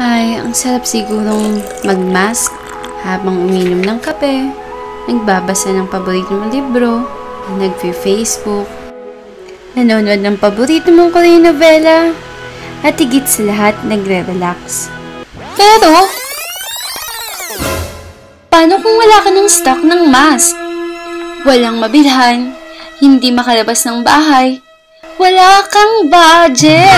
Ay, ang sarap sigurong mag-mask habang uminom ng kape, nagbabasa ng paborito mong libro, nag-Facebook, nanonood ng paborito mong Korean novela, at higit sa lahat nagre-relax. Pero, paano kung wala ka ng stock ng mask? Walang mabilhan, hindi makalabas ng bahay, wala kang budget!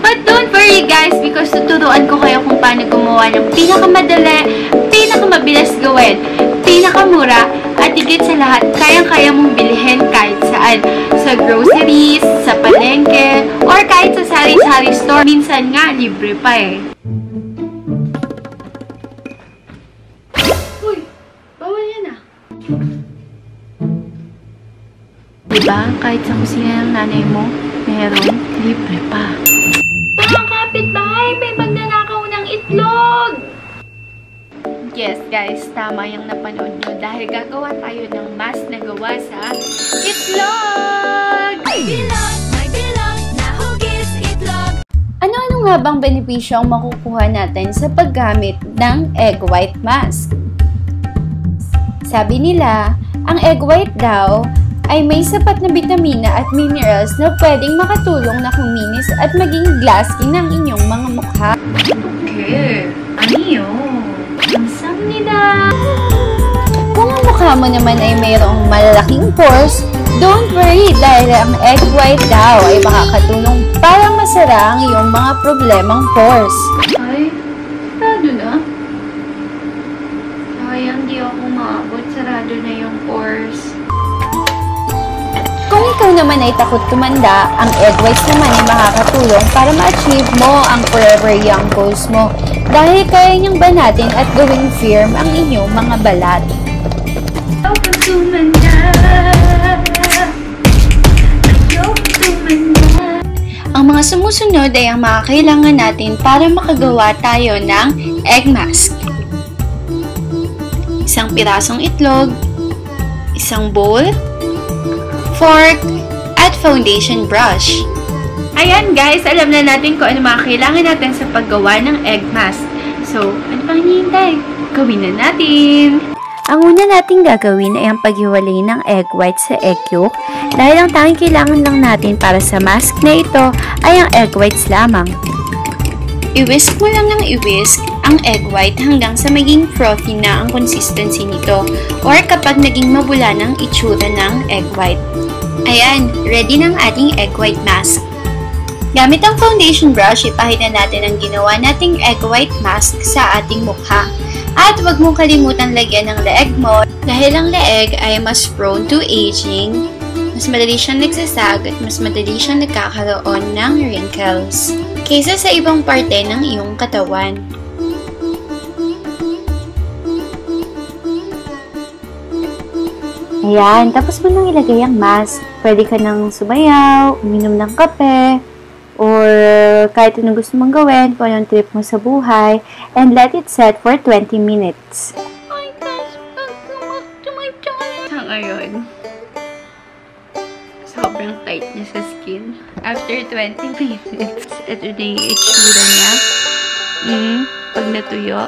But don't worry guys, because tuturuan ko kayo kung paano gumawa ng pinakamadali, pinakamabilis gawin, pinakamura, at higit sa lahat, kayang-kaya mong bilhin kahit saan. Sa groceries, sa palengke, or kahit sa sari-sari store. Minsan nga, libre pa eh. Uy, bawal yan ah. Diba, kahit sa kusina ng nanay mo, meron, libre pa. Mga kapitbahay, may magnanakaw ng itlog! Yes guys, tama yung napanood nyo dahil gagawa tayo ng mas na gawa sa itlog! May bilog, nahugis itlog! Ano-ano nga bang benepisyo ang makukuha natin sa paggamit ng egg white mask? Sabi nila, ang egg white daw ay may sapat na bitamina at minerals na pwedeng makatulong na kuminis at maging glassy ng inyong mga mukha. Okay, ano yun? Kamsamnida! Kung ang mukha mo naman ay mayroong malalaking pores, don't worry dahil ang egg white daw ay makakatulong para masara ang iyong mga problemang pores. Ay, sarado na? Ay, hindi ako maabot. Sarado na yung pores. Kung ikaw naman ay takot tumanda, ang egg whites naman ay makakatulong para ma-achieve mo ang forever young goals mo dahil kaya niyang banatin at gawing firm ang inyong mga balat. Ayoko tumanda. Ayoko tumanda. Ang mga sumusunod ay ang makakailangan natin para makagawa tayo ng egg mask. Isang pirasong itlog, isang bowl, fork, at foundation brush. Ayan guys, alam na natin kung ano mga kailangan natin sa paggawa ng egg mask. So, ano pang hinihintay? Gawin na natin! Ang una nating gagawin ay ang paghiwalay ng egg white sa egg yolk dahil ang tanging kailangan lang natin para sa mask na ito ay ang egg whites lamang. Iwisk mo lang ng iwisk ang egg white hanggang sa maging frothy na ang consistency nito or kapag naging mabula ng itsura ng egg white. Ayan, ready ng ating egg white mask. Gamit ang foundation brush, ipahid na natin ang ginawa nating egg white mask sa ating mukha. At huwag mong kalimutan lagyan ng leeg mo dahil ang leeg ay mas prone to aging, mas madali siyang nagsasag at mas madali siyang nagkakaroon ng wrinkles kaysa sa ibang parte ng iyong katawan. Ayan, tapos mo nang ilagay ang mask. Pwede ka nang sumayaw, uminom ng kape, or kahit anong gusto mong gawin, kung anong trip mo sa buhay, and let it set for 20 minutes. Oh my gosh, hanggang ngayon, sobrang tight niya sa skin. After 20 minutes, ito na yung itsura niya. Pag natuyo,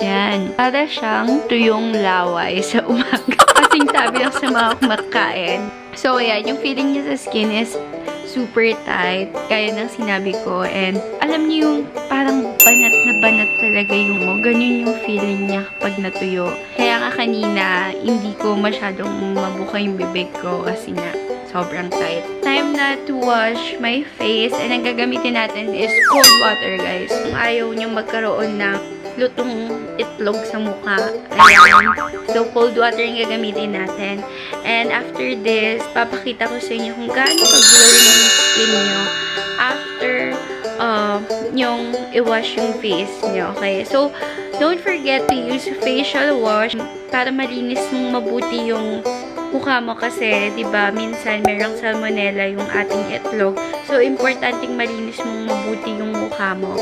yan. Para siyang tuyong laway sa umaga. Kasing tabi lang sa mga kumakain. So, ayan. Yung feeling niya sa skin is super tight. Kaya ng sinabi ko. And, alam niyo yung parang banat na banat talaga yung mo. Ganun yung feeling niya kapag natuyo. Kaya nga kanina, hindi ko masyadong mabuka yung bibig ko kasi nga sobrang tight. Time na to wash my face. And, ang gagamitin natin is cold water, guys. Kung ayaw niyo magkaroon ng lutong itlog sa mukha. Ayan. So, cold water yung gagamitin natin. And after this, papakita ko sa inyo kung gaano pag-glow ng skin nyo after yung i-wash yung face nyo. Okay? So, don't forget to use facial wash para malinis mong mabuti yung mukha mo kasi, diba, minsan merong salmonella yung ating itlog. So, importanteng malinis mong mabuti yung mukha mo.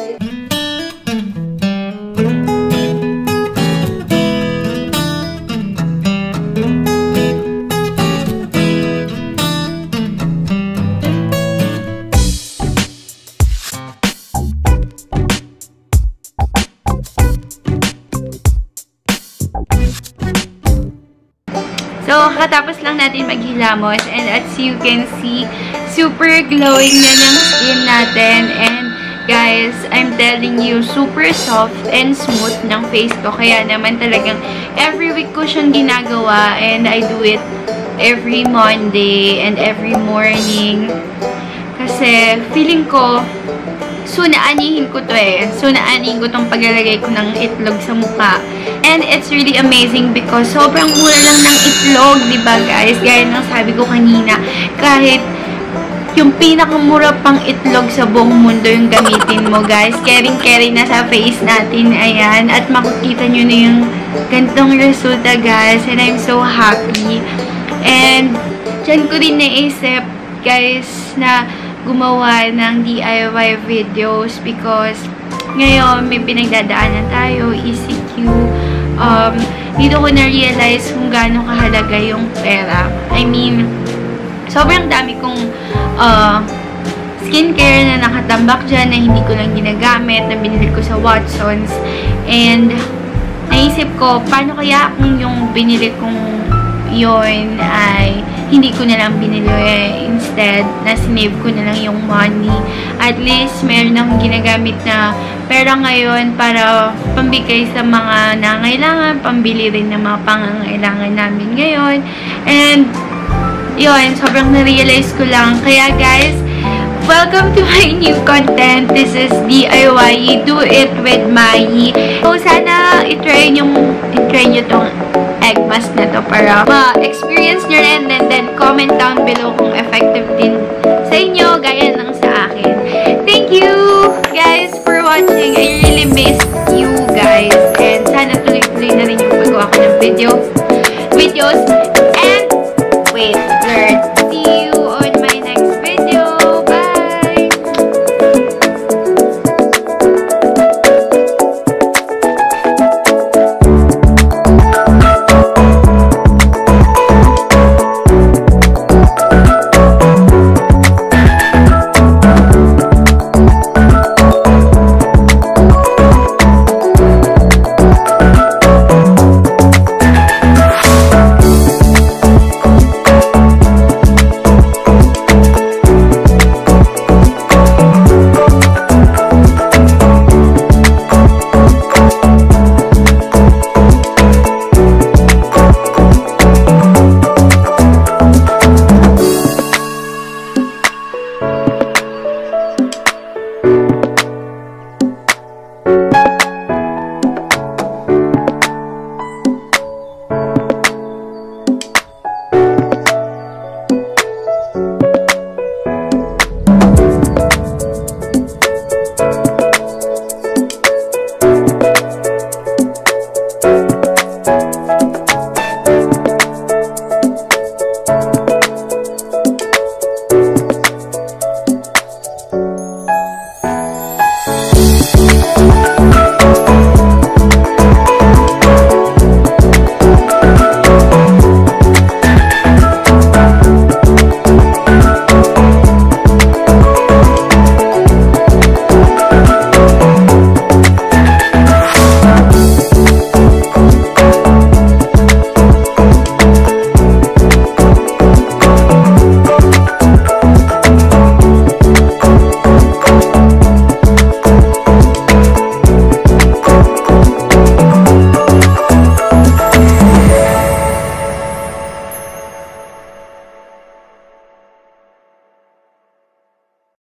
katapos lang natin maghilamos. And as you can see, super glowing na yung skin natin. And guys, I'm telling you, super soft and smooth ng face ko. Kaya naman talagang every week ko siyang ginagawa. And I do it every Monday and every morning. Kasi feeling ko, so naanihin ko to eh. So naanihin ko tong paglalagay ko ng itlog sa mukha. And it's really amazing because sobrang mura lang ng itlog, diba guys? Gaya ng sabi ko kanina, kahit yung pinakamura pang itlog sa buong mundo yung gamitin mo, guys. Caring-caring na sa face natin, ayan. At makikita nyo na yung gantong resulta, guys. And I'm so happy. And dyan ko rin naisip, guys, na gumawa ng DIY videos because ngayon may pinagdadaanan tayo, ECQ. Dito ko na-realize kung gaano kahalaga yung pera. I mean, sobrang dami kong skincare na nakatambak dyan na hindi ko lang ginagamit, na binili ko sa Watsons. And naisip ko, paano kaya kung yung binili kong yun ay hindi ko na lang binili eh. Instead, nasinave ko na lang yung money. At least, meron akong ginagamit na pera ngayon para pambigay sa mga nangailangan, pambili rin ng mga pangangailangan namin ngayon. And, yun, sobrang na-realize ko lang. Kaya guys, welcome to my new content. This is DIY, Do It With Mayee. So, sana itry nyo tong egg mask na to para ma-experience nyo rin, and then comment down below kung effective din sa inyo, gaya